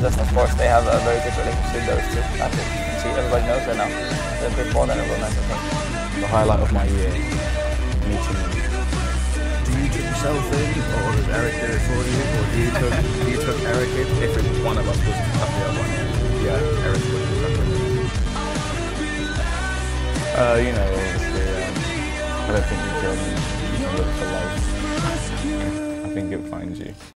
Just of course, they have a very good relationship, those two. I think you can see everybody knows that now. They're a bit more than a romance, I think. The highlight of my year, meeting them. Do you get yourself in, or is Eric there for you, or do you took Eric in? If one of us was up the other one, yeah, Eric would have stuck with him. You know, obviously, I don't think you can look for love. I think it finds you.